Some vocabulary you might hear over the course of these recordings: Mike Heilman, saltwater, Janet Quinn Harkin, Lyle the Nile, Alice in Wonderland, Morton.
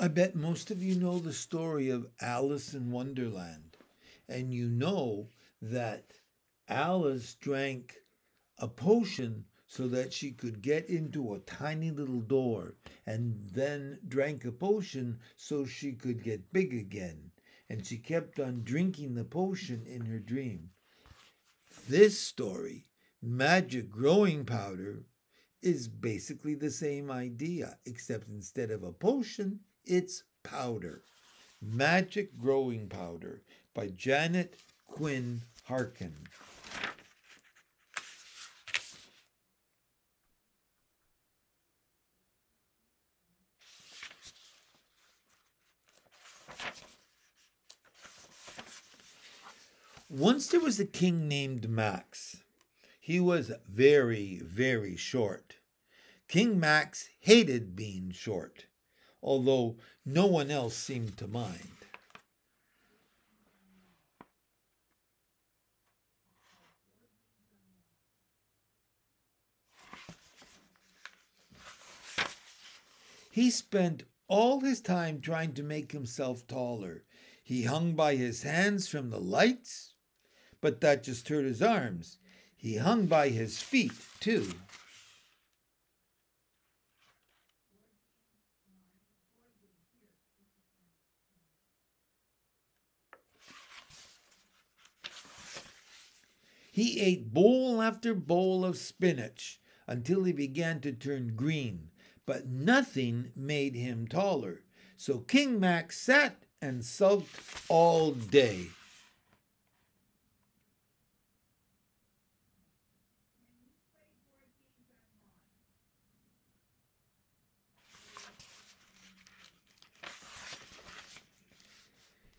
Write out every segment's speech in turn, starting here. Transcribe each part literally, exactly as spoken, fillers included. I bet most of you know the story of Alice in Wonderland, and you know that Alice drank a potion so that she could get into a tiny little door, and then drank a potion so she could get big again. And she kept on drinking the potion in her dream. This story, magic growing powder, is basically the same idea, except instead of a potion, it's powder. Magic growing powder by Janet Quinn Harkin. Once there was a king named Max. He was very, very short. King Max hated being short, although no one else seemed to mind. He spent all his time trying to make himself taller. He hung by his hands from the lights, but that just hurt his arms. He hung by his feet, too. He ate bowl after bowl of spinach until he began to turn green, but nothing made him taller. So King Max sat and sulked all day.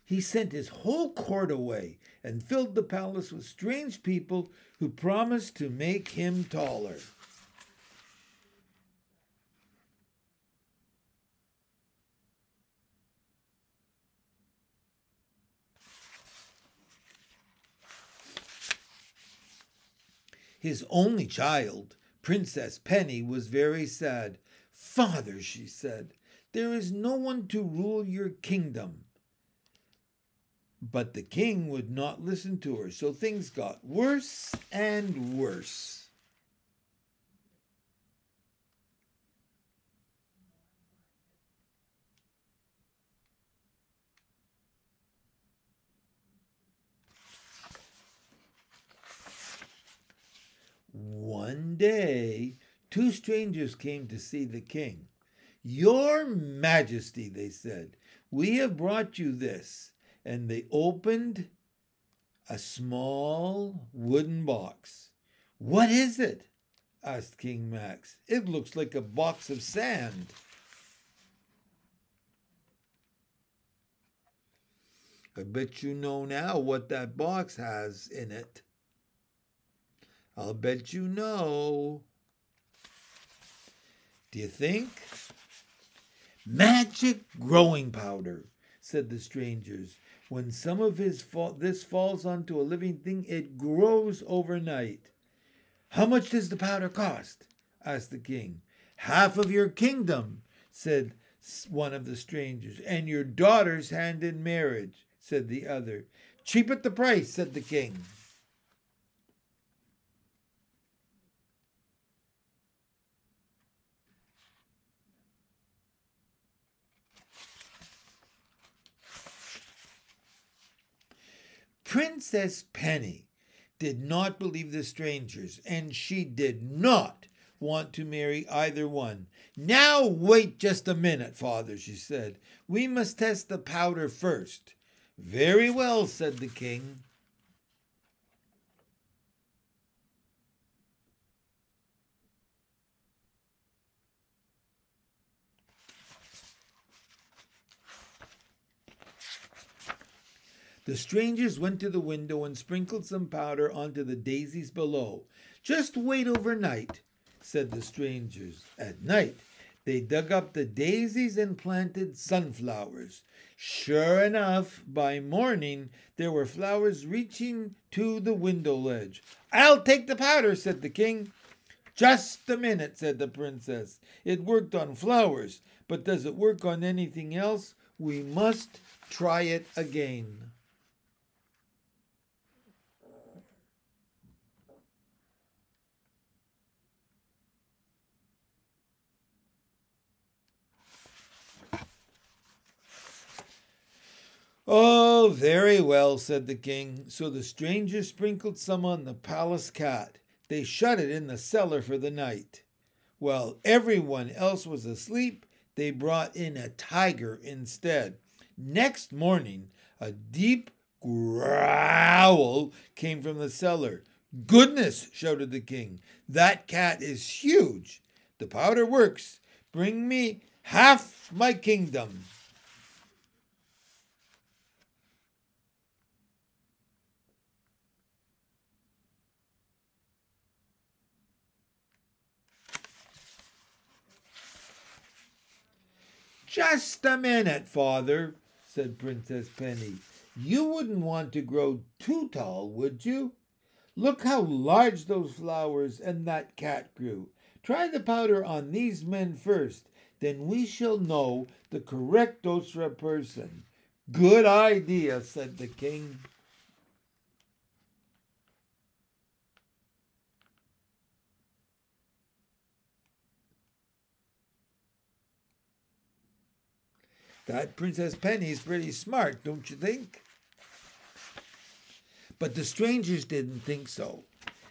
He sent his whole court away and filled the palace with strange people who promised to make him taller. His only child, Princess Penny, was very sad. "Father," she said, "there is no one to rule your kingdom." But the king would not listen to her, so things got worse and worse. One day, two strangers came to see the king. "Your Majesty," they said, "we have brought you this." And they opened a small wooden box. "What is it?" asked King Max. "It looks like a box of sand." I bet you know now what that box has in it. I'll bet you know. Do you think? "Magic growing powder," said the strangers. "When some of his fa- this falls onto a living thing, it grows overnight." "How much does the powder cost?" asked the king. "Half of your kingdom," said one of the strangers. "And your daughter's hand in marriage," said the other. "Cheap at the price," said the king. Princess Penny did not believe the strangers, and she did not want to marry either one. "Now wait just a minute, Father," she said. "We must test the powder first." "Very well," said the king. The strangers went to the window and sprinkled some powder onto the daisies below. "Just wait overnight," said the strangers. At night, they dug up the daisies and planted sunflowers. Sure enough, by morning, there were flowers reaching to the window ledge. "I'll take the powder," said the king. "Just a minute," said the princess. "It worked on flowers, but does it work on anything else? We must try it again." "Oh, very well," said the king. So the stranger sprinkled some on the palace cat. They shut it in the cellar for the night. While everyone else was asleep, they brought in a tiger instead. Next morning, a deep growl came from the cellar. "Goodness," shouted the king, "that cat is huge. The powder works. Bring me half my kingdom." "Just a minute, father," said Princess Penny. "You wouldn't want to grow too tall, would you? Look how large those flowers and that cat grew. Try the powder on these men first, then we shall know the correct dose for a person." "Good idea," said the king. That Princess Penny's pretty smart, don't you think? But the strangers didn't think so.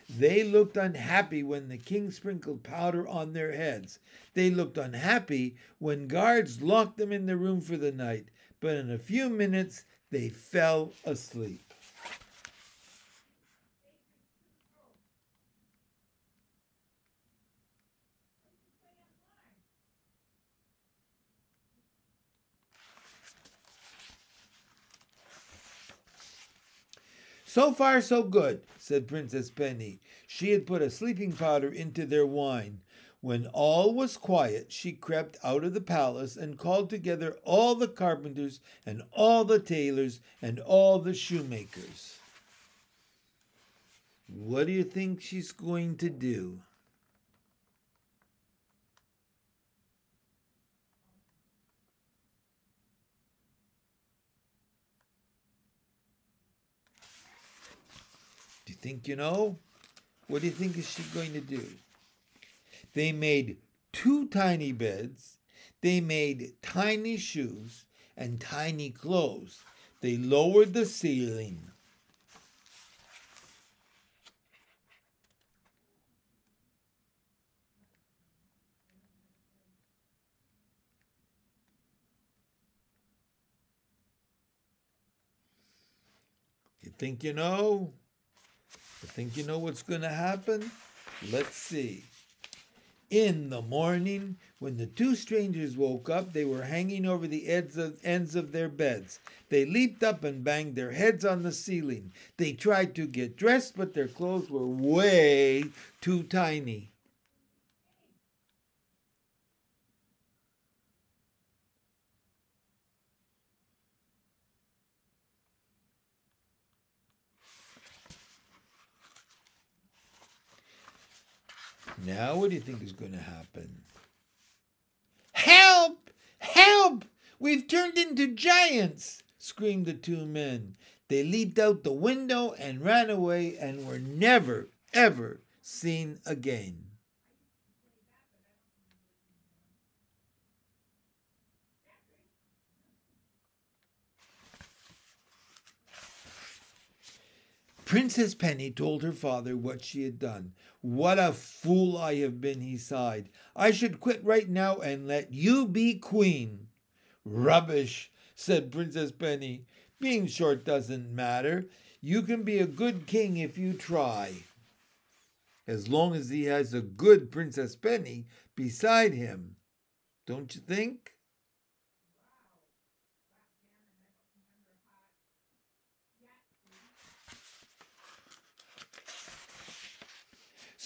They looked unhappy when the king sprinkled powder on their heads. They looked unhappy when guards locked them in the room for the night. But in a few minutes, they fell asleep. "So far, so good," said Princess Penny. She had put a sleeping powder into their wine. When all was quiet, she crept out of the palace and called together all the carpenters and all the tailors and all the shoemakers. What do you think she's going to do? Think you know? What do you think is she going to do? They made two tiny beds. They made tiny shoes and tiny clothes. They lowered the ceiling. You think you know? I think you know what's going to happen? Let's see. In the morning, when the two strangers woke up, they were hanging over the ends of, ends of their beds. They leaped up and banged their heads on the ceiling. They tried to get dressed, but their clothes were way too tiny. Now, what do you think is going to happen? "Help! Help! We've turned into giants!" screamed the two men. They leaped out the window and ran away and were never, ever seen again. Princess Penny told her father what she had done. "What a fool I have been," he sighed. "I should quit right now and let you be queen." "Rubbish," said Princess Penny. "Being short doesn't matter. You can be a good king if you try. As long as he has a good Princess Penny beside him. Don't you think?"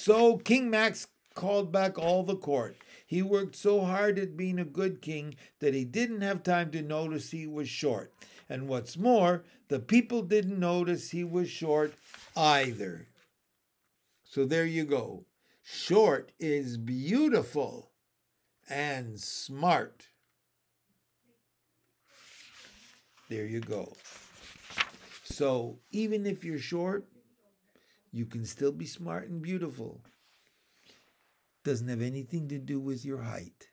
So King Max called back all the court. He worked so hard at being a good king that he didn't have time to notice he was short. And what's more, the people didn't notice he was short either. So there you go. Short is beautiful and smart. There you go. So even if you're short, you can still be smart and beautiful. Doesn't have anything to do with your height.